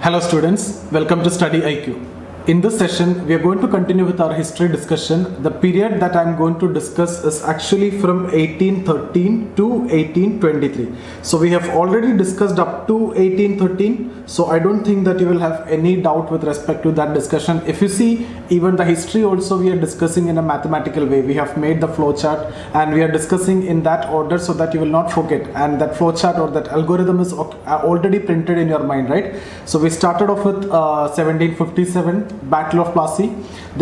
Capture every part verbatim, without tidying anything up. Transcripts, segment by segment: Hello students, welcome to Study I Q. In this session, we are going to continue with our history discussion. The period that I am going to discuss is actually from eighteen thirteen to eighteen twenty-three. So we have already discussed up to eighteen thirteen. So I don't think that you will have any doubt with respect to that discussion. If you see, even the history also we are discussing in a mathematical way. We have made the flowchart and we are discussing in that order so that you will not forget. And that flowchart or that algorithm is already printed in your mind, right? So we started off with uh, seventeen fifty-seven, Battle of Plassey.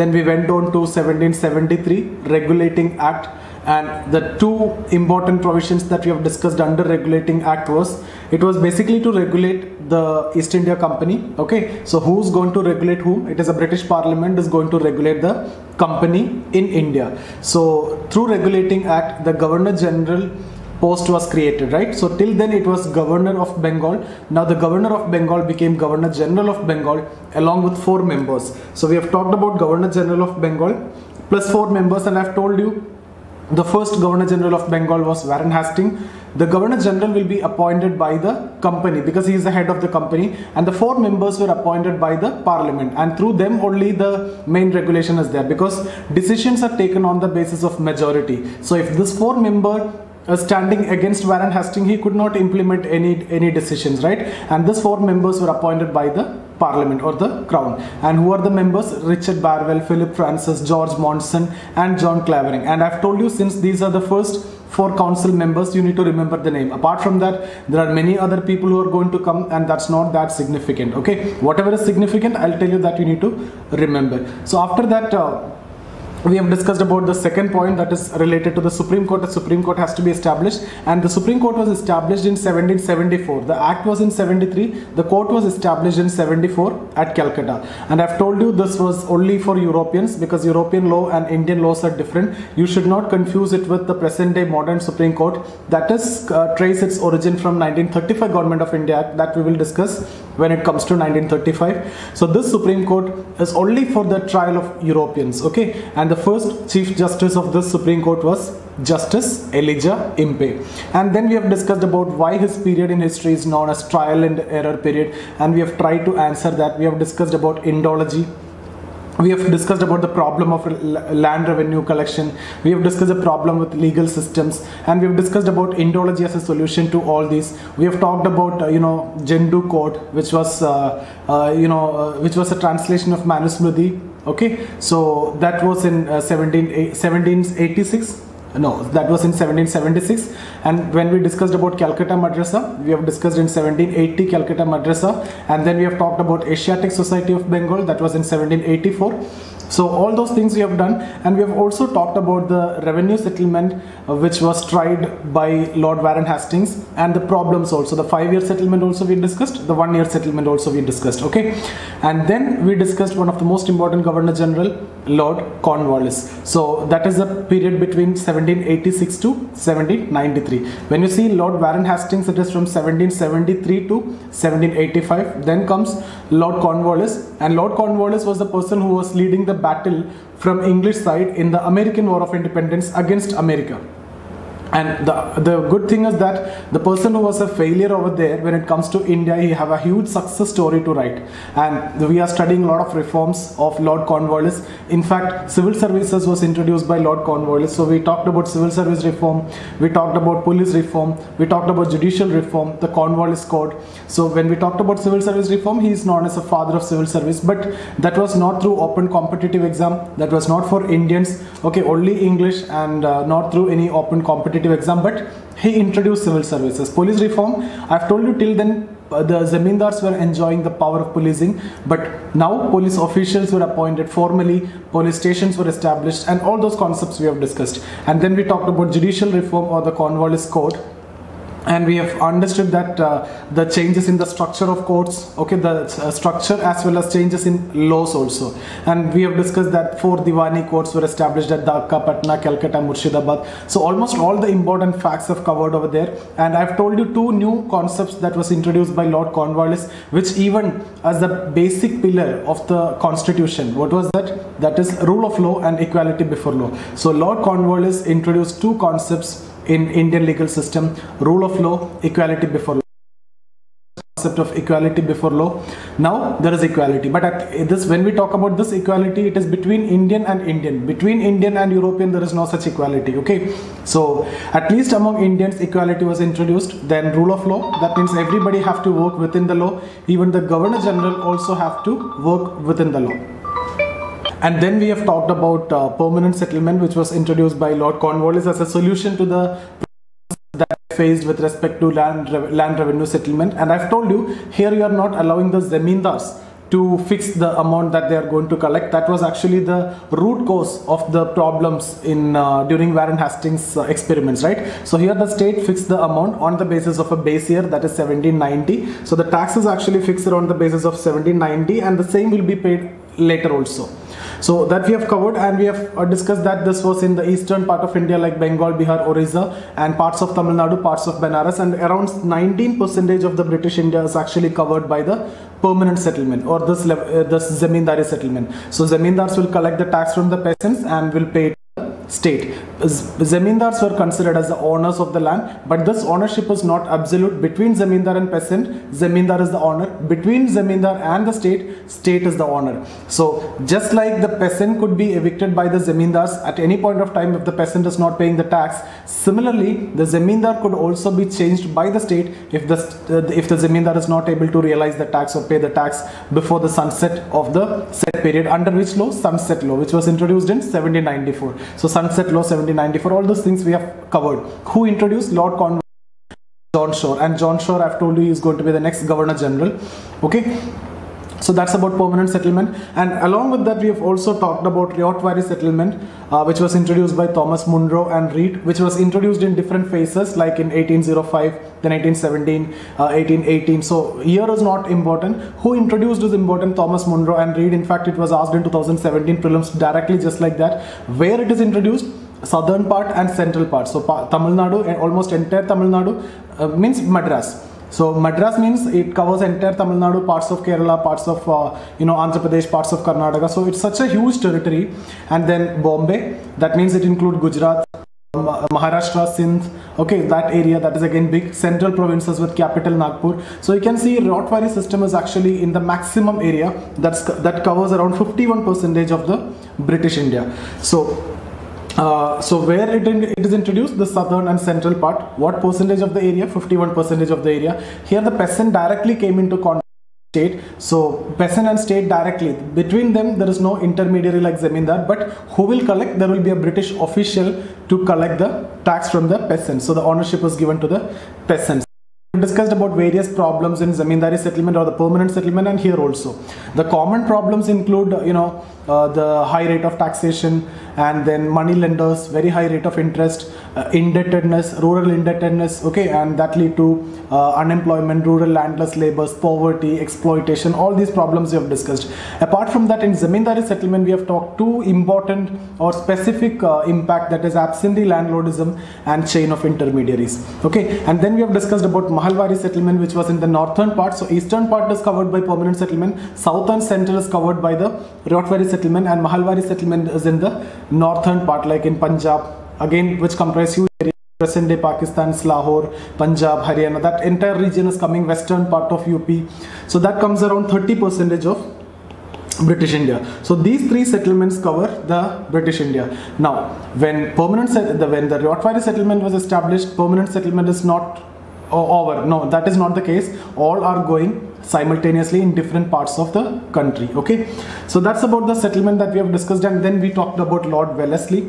Then we went on to seventeen seventy-three, Regulating Act. And the two important provisions that we have discussed under Regulating Act was, it was basically to regulate the East India Company. Okay, so who's going to regulate whom? It is a British Parliament is going to regulate the company in India. So through Regulating Act, the Governor General post was created, right? So till then it was Governor of Bengal. Now the Governor of Bengal became Governor General of Bengal along with four members. So we have talked about Governor General of Bengal plus four members, and I've told you the first Governor General of Bengal was Warren Hastings. The Governor General will be appointed by the company because he is the head of the company, and the four members were appointed by the Parliament, and through them only the main regulation is there because decisions are taken on the basis of majority. So if this four member Uh, standing against Warren Hastings, he could not implement any any decisions, right? And these four members were appointed by the Parliament or the Crown. And who are the members? Richard Barwell, Philip Francis, George Monson and John Clavering. And I've told you, since these are the first four council members, you need to remember the name. Apart from that, there are many other people who are going to come, and that's not that significant, okay? Whatever is significant, I'll tell you that you need to remember. So after that, uh, we have discussed about the second point, that is related to the Supreme Court. The Supreme Court has to be established, and the Supreme Court was established in seventeen seventy-four. The Act was in seventy-three. The Court was established in seventy-four at Calcutta. And I've told you this was only for Europeans because European law and Indian laws are different. You should not confuse it with the present day modern Supreme Court. That is uh, trace its origin from nineteen thirty-five Government of India Act that we will discuss when it comes to nineteen thirty-five. So this Supreme Court is only for the trial of Europeans, okay? And the The first Chief Justice of this Supreme Court was Justice Elijah Impey. And then we have discussed about why his period in history is known as trial and error period, and we have tried to answer that. We have discussed about Indology. We have discussed about the problem of land revenue collection. We have discussed the problem with legal systems, and we have discussed about Indology as a solution to all these. We have talked about uh, you know Jindu Code, which was uh, uh, you know uh, which was a translation of Manusmriti. Okay, so that was in uh, seventeen eighty-six. No, that was in seventeen seventy-six. And when we discussed about Calcutta Madrasa, we have discussed in seventeen eighty Calcutta Madrasa. And then we have talked about Asiatic Society of Bengal, that was in seventeen eighty-four. So all those things we have done, and we have also talked about the revenue settlement uh, which was tried by Lord Warren Hastings, and the problems also. The five-year settlement also we discussed, the one-year settlement also we discussed, okay? And then we discussed one of the most important Governor General, Lord Cornwallis. So that is the period between seventeen eighty-six to seventeen ninety-three. When you see Lord Warren Hastings, it is from seventeen seventy-three to seventeen eighty-five. Then comes Lord Cornwallis, and Lord Cornwallis was the person who was leading the battle from English side in the American War of Independence against America. And the, the good thing is that the person who was a failure over there, when it comes to India, he have a huge success story to write. And we are studying a lot of reforms of Lord Cornwallis. In fact, civil services was introduced by Lord Cornwallis. So we talked about civil service reform, we talked about police reform, we talked about judicial reform, the Cornwallis Code. So when we talked about civil service reform, he is known as a father of civil service, but that was not through open competitive exam. That was not for Indians, okay, only English, and uh, not through any open competitive exam, but he introduced civil services. Police reform, I've told you, till then uh, the Zemindars were enjoying the power of policing, but now police officials were appointed formally, police stations were established, and all those concepts we have discussed. And then we talked about judicial reform or the Cornwallis Code. And we have understood that uh, the changes in the structure of courts, okay, the uh, structure as well as changes in laws also. And we have discussed that four Diwani courts were established at Dhaka, Patna, Calcutta, Murshidabad. So almost all the important facts have covered over there. And I've told you two new concepts that was introduced by Lord Cornwallis, which even as the basic pillar of the constitution. What was that? That is rule of law and equality before law. So Lord Cornwallis introduced two concepts in Indian legal system: rule of law, equality before law. concept of equality before law. Now there is equality, but at this, when we talk about this equality, it is between Indian and Indian. Between Indian and European, there is no such equality. Okay, so at least among Indians, equality was introduced. Then rule of law, that means everybody have to work within the law. Even the Governor General also have to work within the law. And then we have talked about uh, permanent settlement, which was introduced by Lord Cornwallis as a solution to the that faced with respect to land, re land revenue settlement. And I've told you, here you are not allowing the Zemindars to fix the amount that they are going to collect. That was actually the root cause of the problems in uh, during Warren Hastings uh, experiments, right? So here the state fixed the amount on the basis of a base year, that is seventeen ninety. So the tax is actually fixed on the basis of seventeen ninety, and the same will be paid later also. So that we have covered, and we have uh, discussed that this was in the eastern part of India, like Bengal, Bihar, Orissa, and parts of Tamil Nadu, parts of Banaras, and around nineteen percent of the British India is actually covered by the permanent settlement or this, uh, this Zemindari settlement. So Zemindars will collect the tax from the peasants and will pay it to the state. Zemindars were considered as the owners of the land, but this ownership is not absolute. Between Zemindar and peasant, Zemindar is the owner. Between Zemindar and the state, state is the owner. So just like the peasant could be evicted by the Zemindars at any point of time if the peasant is not paying the tax, similarly the Zemindar could also be changed by the state if the uh, if the Zemindar is not able to realize the tax or pay the tax before the sunset of the set period, under which law? Sunset Law, which was introduced in seventeen ninety-four. So Sunset Law seventeen ninety-four, all those things we have covered. Who introduced? Lord Cornwallis, John Shore. And John Shore, I've told you, is going to be the next Governor General. Okay, so that's about permanent settlement. And along with that, we have also talked about Ryotwari settlement, uh, which was introduced by Thomas Munro and Reed, which was introduced in different phases, like in eighteen oh five, then eighteen seventeen, uh, eighteen eighteen. So year is not important. Who introduced is important? Thomas Munro and Reed. In fact, it was asked in two thousand seventeen prelims directly, just like that. Where it is introduced? Southern part and central part. So Tamil Nadu, and almost entire Tamil Nadu, uh, means Madras. So Madras means it covers entire Tamil Nadu, parts of Kerala, parts of uh, you know Andhra Pradesh, parts of Karnataka. So it's such a huge territory. And then Bombay, that means it includes Gujarat, Maharashtra, Sindh, okay, that area, that is again big. Central provinces with capital Nagpur. So you can see Ryotwari system is actually in the maximum area that's that covers around fifty-one percent of the British India. So Uh, so where it, in, it is introduced? The southern and central part. What percentage of the area? fifty-one percent of the area. Here the peasant directly came into contact with the state. So peasant and state directly. Between them there is no intermediary like Zemindar. But who will collect? There will be a British official to collect the tax from the peasants. So the ownership was given to the peasants. We discussed about various problems in Zemindari settlement or the permanent settlement, and here also. The common problems include, you know, uh, the high rate of taxation, and then money lenders, very high rate of interest, uh, indebtedness, rural indebtedness, okay, and that lead to uh, unemployment, rural landless labors, poverty, exploitation. All these problems we have discussed. Apart from that, in Zemindari settlement, we have talked two important or specific uh, impact, that is absentee landlordism and chain of intermediaries, okay. And then we have discussed about Mahalwari settlement, which was in the northern part. So eastern part is covered by permanent settlement, south and central is covered by the Ryotwari settlement, and Mahalwari settlement is in the northern part, like in Punjab, again, which comprises huge areas, present day Pakistan's Lahore, Punjab, Haryana. That entire region is coming western part of U P. So that comes around thirty percent of British India. So these three settlements cover the British India. Now, when permanent the when the Ryotwari settlement was established, permanent settlement is not over. No, that is not the case. All are going simultaneously in different parts of the country. Okay, so that's about the settlement that we have discussed. And then we talked about Lord Wellesley.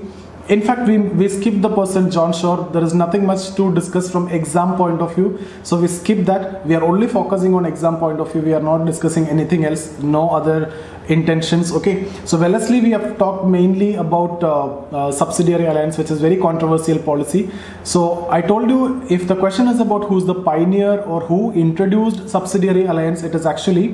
In fact, we, we skipped the person John Shore. There is nothing much to discuss from exam point of view. So we skip that. We are only focusing on exam point of view. We are not discussing anything else. No other intentions. Okay. So Wellesley, we have talked mainly about uh, uh, subsidiary alliance, which is very controversial policy. So I told you, if the question is about who's the pioneer or who introduced subsidiary alliance, it is actually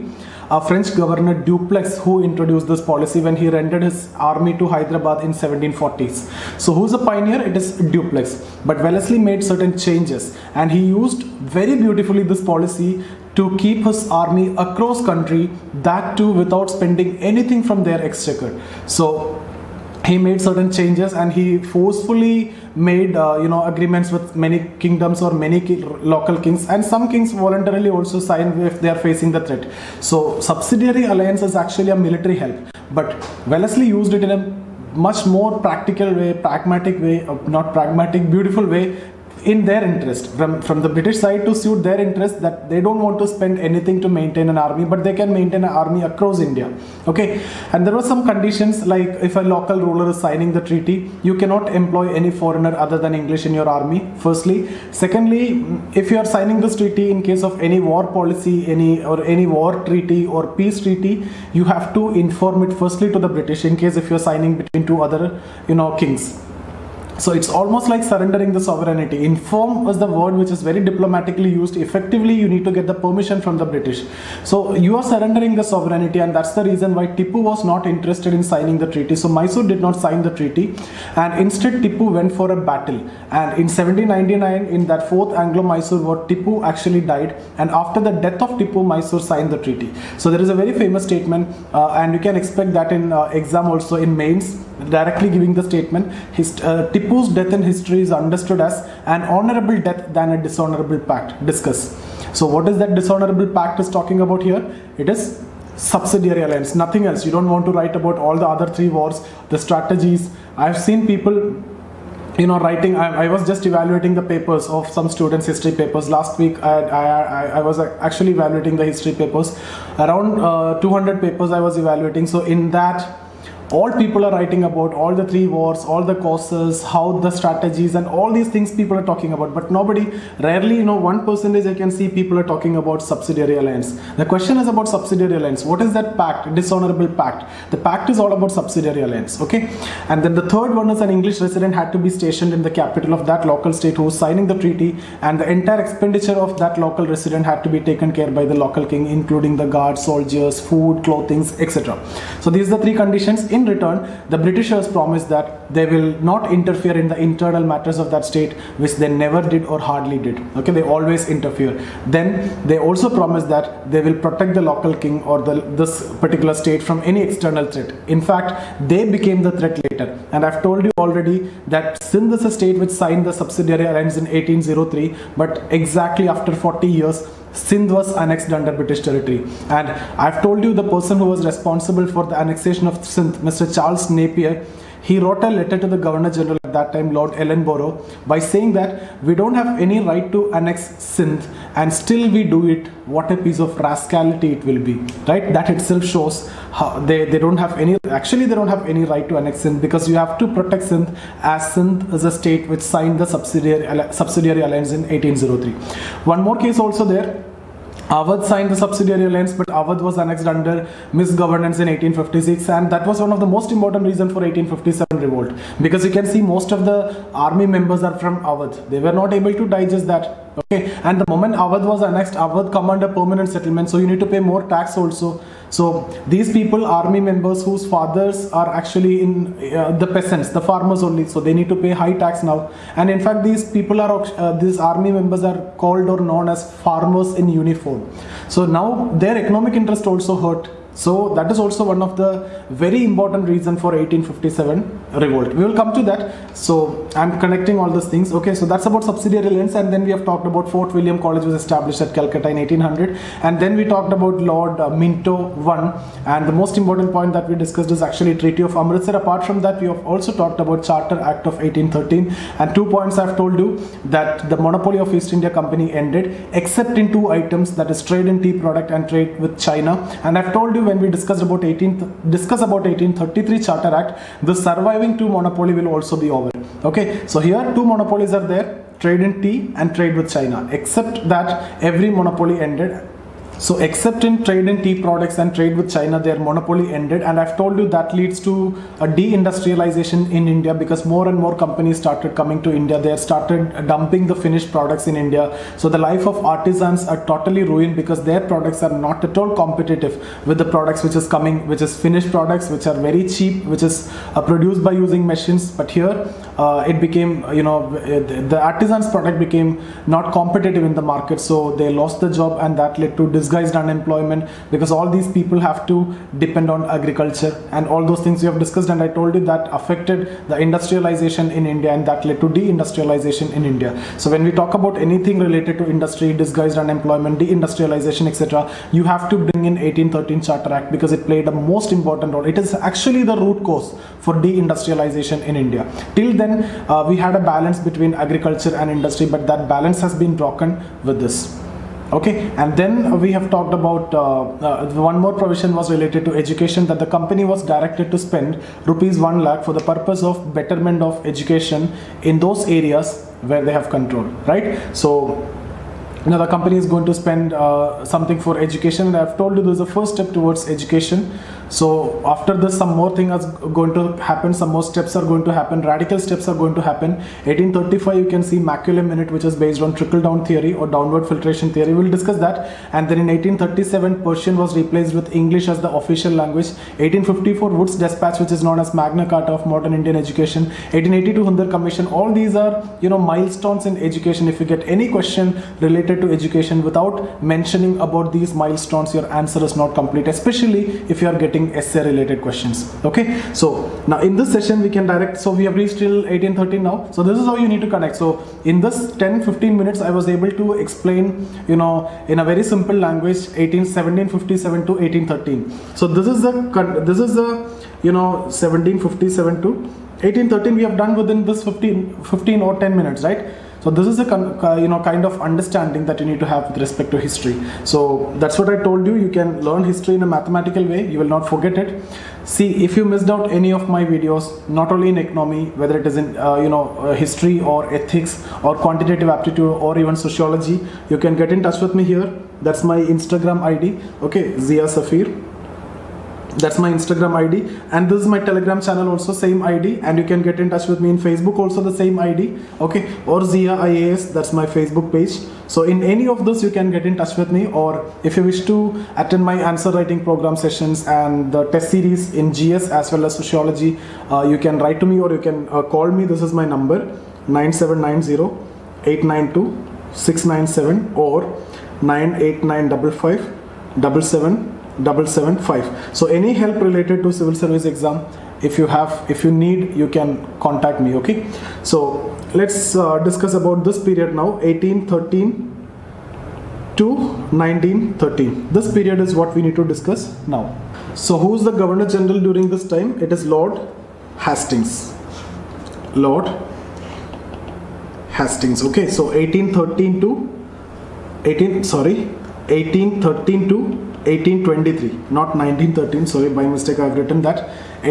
a French governor, Dupleix, who introduced this policy when he rendered his army to Hyderabad in seventeen forties. So who's a pioneer? It is Dupleix. But Wellesley made certain changes, and he used very beautifully this policy to keep his army across country, that too without spending anything from their exchequer. So he made certain changes, and he forcefully made uh, you know agreements with many kingdoms or many ki local kings, and some kings voluntarily also sign if they are facing the threat. So subsidiary alliance is actually a military help, but Wellesley used it in a much more practical way, pragmatic way, uh, not pragmatic, beautiful way, in their interest, from, from the British side, to suit their interest, that they don't want to spend anything to maintain an army, but they can maintain an army across India. Okay, and there were some conditions, like if a local ruler is signing the treaty, you cannot employ any foreigner other than English in your army, firstly. Secondly, if you are signing this treaty, in case of any war policy, any or any war treaty or peace treaty, you have to inform it firstly to the British, in case if you are signing between two other, you know, kings. So it's almost like surrendering the sovereignty. Inform is the word which is very diplomatically used. Effectively, you need to get the permission from the British. So you are surrendering the sovereignty, and that's the reason why Tipu was not interested in signing the treaty. So Mysore did not sign the treaty, and instead Tipu went for a battle. And in seventeen ninety-nine, in that fourth Anglo-Mysore war, Tipu actually died. And after the death of Tipu, Mysore signed the treaty. So there is a very famous statement, uh, and you can expect that in uh, exam also, in mains, directly giving the statement. His, uh, Tipu's death in history is understood as an honorable death than a dishonorable pact. Discuss. So what is that dishonorable pact is talking about here? It is subsidiary alliance, nothing else. You don't want to write about all the other three wars, the strategies. I've seen people, you know, writing, I, I was just evaluating the papers of some students' history papers. Last week, I, I, I, I was actually evaluating the history papers. Around uh, two hundred papers I was evaluating. So in that, all people are writing about all the three wars, all the causes, how the strategies, and all these things people are talking about. But nobody, rarely, you know, one percentage I can see people are talking about subsidiary alliance. The question is about subsidiary alliance. What is that pact? Dishonorable pact. The pact is all about subsidiary alliance. Okay. And then the third one is an English resident had to be stationed in the capital of that local state who was signing the treaty, and the entire expenditure of that local resident had to be taken care by the local king, including the guards, soldiers, food, clothing, et cetera. So these are the three conditions. In return, the Britishers promised that they will not interfere in the internal matters of that state, which they never did or hardly did. Okay, they always interfere. Then they also promised that they will protect the local king or the, this particular state from any external threat. In fact, they became the threat later. And I've told you already that Sindh is a state which signed the subsidiary alliance in eighteen oh three, but exactly after forty years, Sindh was annexed under British territory. And I've told you the person who was responsible for the annexation of Sindh, Mister Charles Napier, he wrote a letter to the Governor General at that time, Lord Ellenborough, by saying that we don't have any right to annex Sindh, and still we do it. What a piece of rascality it will be, right? That itself shows how they, they don't have any, actually they don't have any right to annex Sindh, because you have to protect Sindh, as Sindh is a state which signed the subsidiary, subsidiary alliance in eighteen oh three. One more case also there. Awadh signed the subsidiary alliance, but Awadh was annexed under misgovernance in eighteen fifty-six, and that was one of the most important reasons for eighteen fifty-seven revolt, because you can see most of the army members are from Awadh. They were not able to digest that. Okay, and the moment Awadh was annexed, Awadh come under permanent settlement, so you need to pay more tax also. So these people, army members whose fathers are actually in uh, the peasants, the farmers only, so they need to pay high tax now. And in fact, these people are, uh, these army members are called or known as farmers in uniform. So now their economic interest also hurt. So that is also one of the very important reason for eighteen fifty-seven revolt. We will come to that. So I'm connecting all those things. Okay, so that's about subsidiary alliance. And then we have talked about Fort William College was established at Calcutta in eighteen hundred. And then we talked about Lord uh, Minto the first. And the most important point that we discussed is actually Treaty of Amritsar. Apart from that, we have also talked about Charter Act of eighteen thirteen. And two points I've told you, that the monopoly of East India Company ended, except in two items, that is trade in tea product and trade with China. And I've told you, when we discussed about eighteen discuss about eighteen thirty-three Charter Act, the surviving two monopoly will also be over. Okay, so here two monopolies are there, trade in tea and trade with China, except that every monopoly ended. So except in trade in tea products and trade with China, their monopoly ended, and I've told you that leads to a deindustrialization in India, because more and more companies started coming to India. They started dumping the finished products in India. So the life of artisans are totally ruined, because their products are not at all competitive with the products which is coming, which is finished products, which are very cheap, which is uh, produced by using machines. But here uh, it became, you know, the artisans' product became not competitive in the market, so they lost the job, and that led to disguised unemployment, because all these people have to depend on agriculture, and all those things we have discussed, and I told you that affected the industrialization in India, and that led to deindustrialization in India. So when we talk about anything related to industry, disguised unemployment, deindustrialization, et cetera, you have to bring in eighteen thirteen Charter Act, because it played a most important role. It is actually the root cause for deindustrialization in India. Till then, uh, we had a balance between agriculture and industry, but that balance has been broken with this. Okay, and then we have talked about uh, uh, one more provision was related to education, that the company was directed to spend rupees one lakh for the purpose of betterment of education in those areas where they have control, right? So now the company is going to spend uh, something for education, and I've told you there's a first step towards education. So after this, some more thing is going to happen, some more steps are going to happen, radical steps are going to happen. eighteen thirty-five, you can see Macaulay Minute, which is based on trickle-down theory or downward filtration theory. We'll discuss that. And then in eighteen thirty-seven, Persian was replaced with English as the official language. eighteen fifty-four, Wood's Dispatch, which is known as Magna Carta of modern Indian education. eighteen eighty-two, Hundar Commission. All these are, you know, milestones in education. If you get any question related to education without mentioning about these milestones, your answer is not complete, especially if you are getting essay related questions. Okay, so now in this session we can direct, so we have reached till eighteen thirteen now, so this is how you need to connect. So in this ten fifteen minutes I was able to explain, you know, in a very simple language eighteen seventeen fifty-seven to eighteen thirteen. So this is the this is the you know seventeen fifty-seven to eighteen thirteen we have done within this fifteen fifteen or ten minutes, right? So this is a you know kind of understanding that you need to have with respect to history. So that's what I told you, you can learn history in a mathematical way, you will not forget it. See, if you missed out any of my videos, not only in economy, whether it is in uh, you know uh, history or ethics or quantitative aptitude or even sociology, you can get in touch with me here. That's my Instagram I D, okay, Zia Safir. That's my Instagram I D, and this is my Telegram channel also, same I D, and you can get in touch with me in Facebook also, the same I D, okay, or Zia I A S, that's my Facebook page. So in any of this you can get in touch with me, or if you wish to attend my answer writing program sessions and the test series in G S as well as sociology, uh, you can write to me or you can uh, call me. This is my number nine seven nine zero eight nine two six nine seven or nine eight nine five five seven seven seven five. So any help related to civil service exam, if you have, if you need, you can contact me. Okay, so let's uh, discuss about this period now, eighteen thirteen to nineteen thirteen. This period is what we need to discuss now. So who is the Governor General during this time? It is Lord Hastings. Lord Hastings. Okay, so eighteen thirteen to eighteen sorry eighteen thirteen to eighteen twenty-three, not nineteen thirteen, sorry, by mistake I have written that.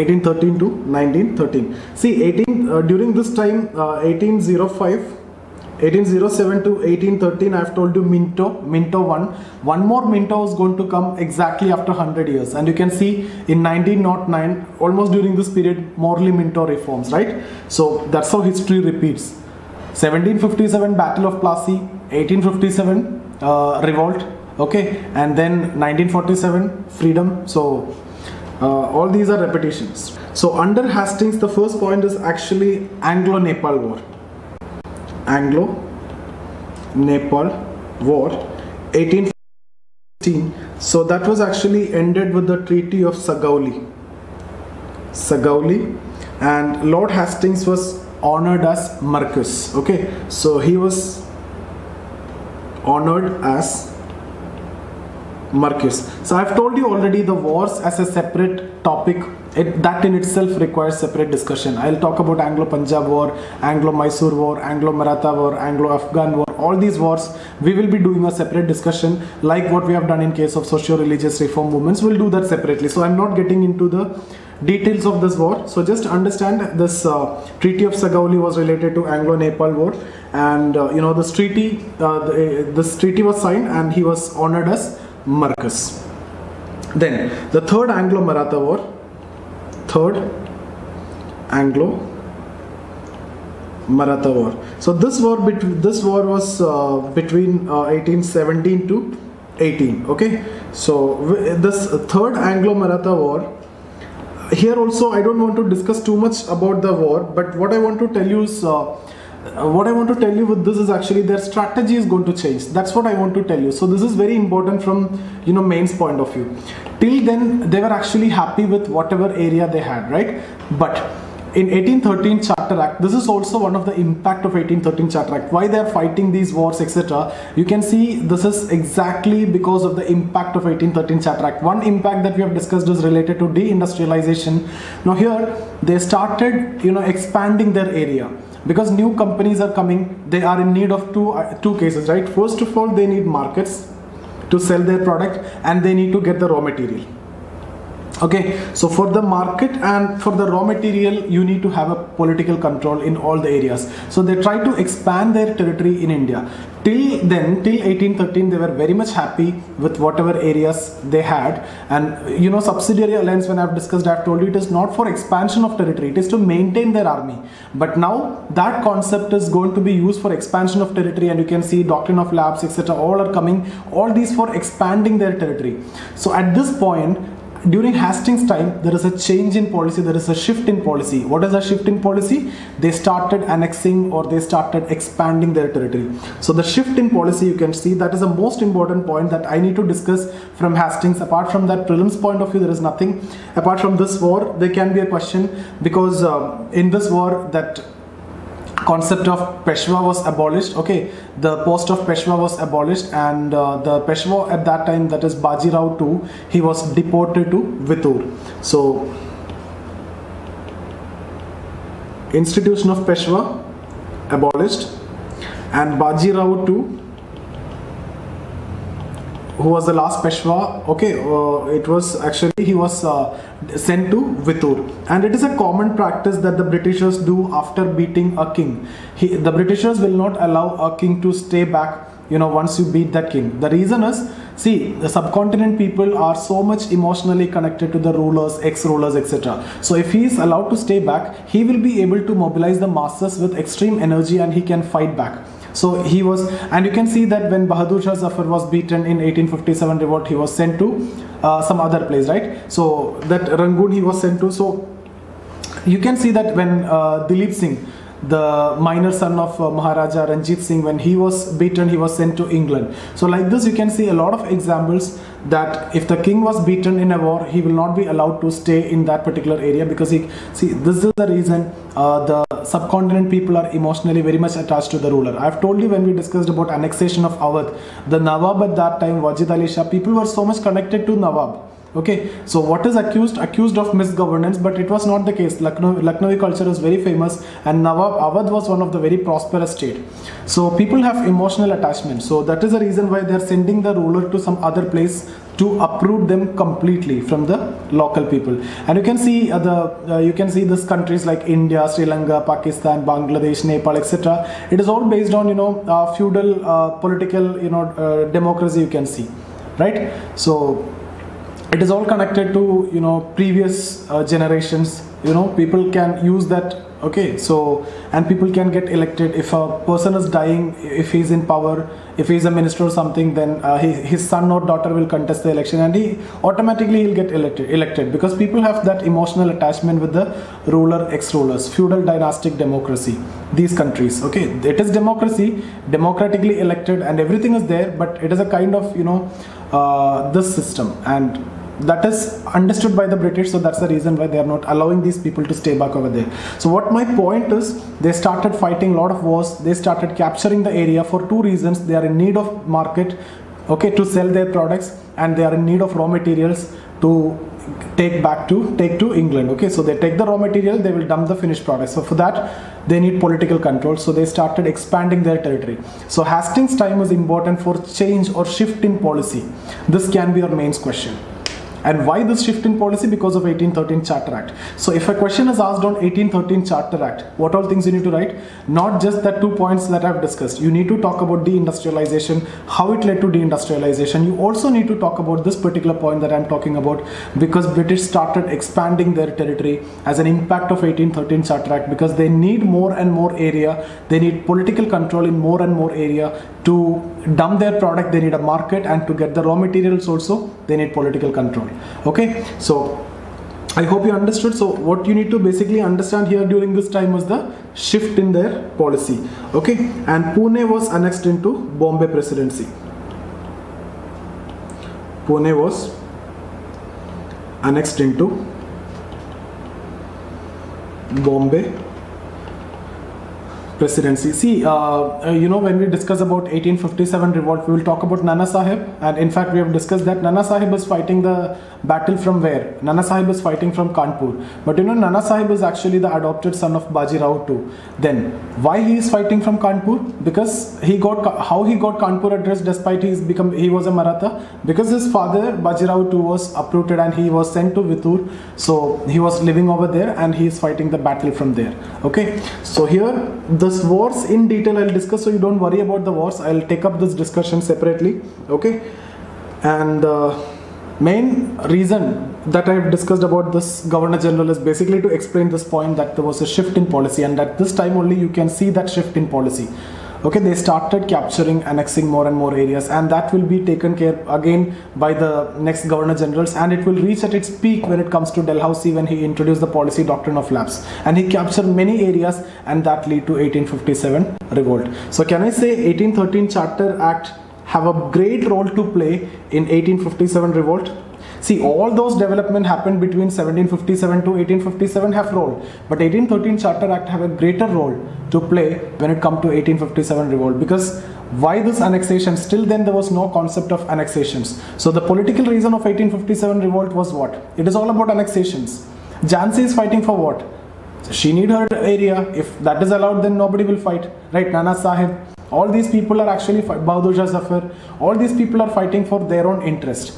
Eighteen thirteen to nineteen thirteen. See, eighteen uh, during this time uh, eighteen oh five, eighteen oh seven to eighteen thirteen, I have told you Minto, Minto one. One more Minto is going to come exactly after one hundred years, and you can see in nineteen oh nine, almost during this period, Morley Minto reforms, right? So that's how history repeats. Seventeen fifty-seven, Battle of Plassey. Eighteen fifty-seven, uh, revolt. Okay, and then nineteen forty-seven, freedom. So uh, all these are repetitions. So under Hastings, the first point is actually Anglo-Nepal War. Anglo-Nepal War eighteen fifteen. So that was actually ended with the Treaty of Sagauli. Sagauli, and Lord Hastings was honored as Marquess. Okay, so he was honored as Marquess. So I've told you already the wars as a separate topic, it, that in itself requires separate discussion. I'll talk about Anglo-Punjab War, Anglo-Mysore War, Anglo-Maratha War, Anglo-Afghan War. All these wars we will be doing a separate discussion, like what we have done in case of socio-religious reform movements. We'll do that separately. So I'm not getting into the details of this war. So just understand this uh, Treaty of Sagauli was related to Anglo-Nepal War, and uh, you know this treaty, uh, the, this treaty was signed and he was honored as Marquess. Then the third Anglo-Maratha War, third Anglo-Maratha War. So this war between this war was uh, between uh, eighteen seventeen to eighteen. Okay, so this third Anglo-Maratha War. Here also, I don't want to discuss too much about the war, but what I want to tell you is. Uh, what I want to tell you with this is actually their strategy is going to change. That's what I want to tell you. So this is very important from, you know, Main's point of view. Till then, they were actually happy with whatever area they had, right? But in eighteen thirteen Charter Act, this is also one of the impact of eighteen thirteen Charter Act, why they are fighting these wars, et cetera. You can see this is exactly because of the impact of eighteen thirteen Charter Act. One impact that we have discussed is related to deindustrialization. Now here, they started, you know, expanding their area. Because new companies are coming, they are in need of two, uh, two cases, right? First of all, they need markets to sell their product and they need to get the raw material. Okay, so for the market and for the raw material, you need to have a political control in all the areas. So they try to expand their territory in India. Till then, till eighteen thirteen, they were very much happy with whatever areas they had. And you know, subsidiary alliance, when I've discussed, I've told you it is not for expansion of territory, it is to maintain their army. But now that concept is going to be used for expansion of territory, and you can see doctrine of lapse, et cetera. All are coming, all these for expanding their territory. So at this point, during Hastings' time, there is a change in policy, there is a shift in policy. What is a shift in policy? They started annexing or they started expanding their territory. So the shift in policy, you can see, that is the most important point that I need to discuss from Hastings. Apart from that prelims point of view, there is nothing. Apart from this war, there can be a question, because uh, in this war that concept of Peshwa was abolished. Okay, the post of Peshwa was abolished, and uh, the Peshwa at that time, that is Baji Rao the second, he was deported to Vittur. So institution of Peshwa abolished, and Baji Rao the second, who was the last Peshwa, okay, uh, it was actually, he was uh, sent to Vittur. And it is a common practice that the Britishers do after beating a king. He, the Britishers will not allow a king to stay back, you know, once you beat that king. The reason is, see, the subcontinent people are so much emotionally connected to the rulers, ex-rulers, et cetera. So if he is allowed to stay back, he will be able to mobilize the masses with extreme energy and he can fight back. So he was, and you can see that when Bahadur Shah Zafar was beaten in eighteen fifty-seven revolt, he was sent to uh, some other place, right? So that Rangoon he was sent to. So you can see that when uh, Dilip Singh, the minor son of uh, Maharaja Ranjit Singh, when he was beaten, he was sent to England. So like this, you can see a lot of examples that if the king was beaten in a war, he will not be allowed to stay in that particular area, because he, see, this is the reason uh, the subcontinent people are emotionally very much attached to the ruler. I've told you when we discussed about annexation of Awadh, the Nawab at that time, Wajid Ali Shah, people were so much connected to Nawab. Okay, so what is accused? Accused of misgovernance, but it was not the case. Lucknow, Lucknowi culture is very famous, and Nawab Awadh was one of the very prosperous state. So people have emotional attachment. So that is the reason why they are sending the ruler to some other place to uproot them completely from the local people. And you can see uh, the uh, you can see these countries like India, Sri Lanka, Pakistan, Bangladesh, Nepal, et cetera. It is all based on, you know, uh, feudal uh, political, you know, uh, democracy. You can see, right? So it is all connected to, you know, previous uh, generations, you know, people can use that. Okay, so, and people can get elected. If a person is dying, if he's in power, if he's a minister or something, then uh, he, his son or daughter will contest the election and he automatically will get elected, elected because people have that emotional attachment with the ruler, ex-rulers, feudal dynastic democracy, these countries. Okay, it is democracy, democratically elected, and everything is there, but it is a kind of, you know, uh, this system, and that is understood by the British. So that's the reason why they are not allowing these people to stay back over there. So what my point is, they started fighting a lot of wars, they started capturing the area for two reasons. They are in need of market, okay, to sell their products, and they are in need of raw materials to take back to take to England. Okay, so they take the raw material, they will dump the finished product. So for that they need political control, so they started expanding their territory. So Hastings' time was important for change or shift in policy. This can be your mains question. And why this shift in policy? Because of eighteen thirteen Charter Act. So if a question is asked on eighteen thirteen Charter Act, what all things you need to write? Not just the two points that I've discussed. You need to talk about deindustrialization, how it led to deindustrialization. You also need to talk about this particular point that I'm talking about, because British started expanding their territory as an impact of eighteen thirteen Charter Act, because they need more and more area. They need political control in more and more area. To dump their product, they need a market, and to get the raw materials also, they need political control. Okay, so I hope you understood. So what you need to basically understand here during this time was the shift in their policy. Okay, and Pune was annexed into Bombay Presidency. Pune was annexed into Bombay Presidency. See, uh, you know, when we discuss about eighteen fifty-seven revolt, we will talk about Nana Sahib, and in fact we have discussed that Nana Sahib was fighting the battle from where? Nana Sahib was fighting from Kanpur. But you know, Nana Sahib is actually the adopted son of Baji Rao too. Then why he is fighting from Kanpur? Because he got, how he got Kanpur addressed despite he's become, he was a Maratha, because his father Baji Rao too was uprooted and he was sent to Vittur. So he was living over there and he is fighting the battle from there. Okay, so here this wars in detail I'll discuss, so you don't worry about the wars. I'll take up this discussion separately. Okay, and uh, main reason that I've discussed about this Governor General is basically to explain this point, that there was a shift in policy, and at this time only you can see that shift in policy. Okay, they started capturing, annexing more and more areas, and that will be taken care again by the next Governor Generals, and it will reach at its peak when it comes to Dalhousie, when he introduced the policy doctrine of lapse, and he captured many areas, and that led to eighteen fifty-seven revolt. So can I say eighteen thirteen Charter Act have a great role to play in eighteen fifty-seven revolt? See, all those development happened between seventeen fifty-seven to eighteen fifty-seven have role, but eighteen thirteen Charter Act have a greater role to play when it comes to eighteen fifty-seven revolt. Because why this annexation? Still then there was no concept of annexations. So the political reason of eighteen fifty-seven revolt was what? It is all about annexations. Jhansi is fighting for what? She need her area. If that is allowed, then nobody will fight, right? Nana Sahib, all these people are actually, Bahadur Shah Zafar, all these people are fighting for their own interest.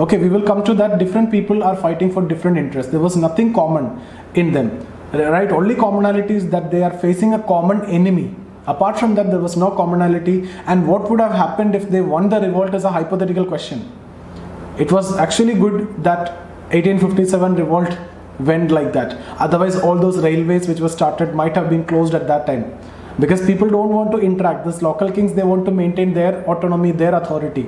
Okay, we will come to that. Different people are fighting for different interests. There was nothing common in them, right? Only commonality is that they are facing a common enemy. Apart from that, there was no commonality. And what would have happened if they won the revolt is a hypothetical question. It was actually good that eighteen fifty-seven revolt went like that. Otherwise, all those railways which were started might have been closed at that time, because people don't want to interact. This local kings, they want to maintain their autonomy, their authority,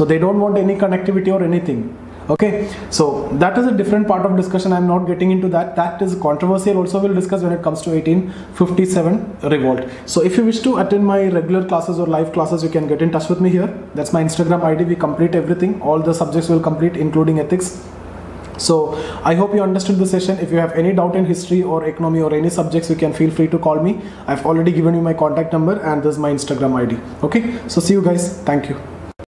so they don't want any connectivity or anything. Okay, so that is a different part of discussion. I'm not getting into that. That is controversial also, we'll discuss when it comes to eighteen fifty-seven revolt. So if you wish to attend my regular classes or live classes, you can get in touch with me here. That's my Instagram I D. We complete everything, all the subjects will complete, including ethics. So I hope you understood the session. If you have any doubt in history or economy or any subjects, you can feel free to call me. I've already given you my contact number, and this is my Instagram I D. Okay, so see you guys. Thank you.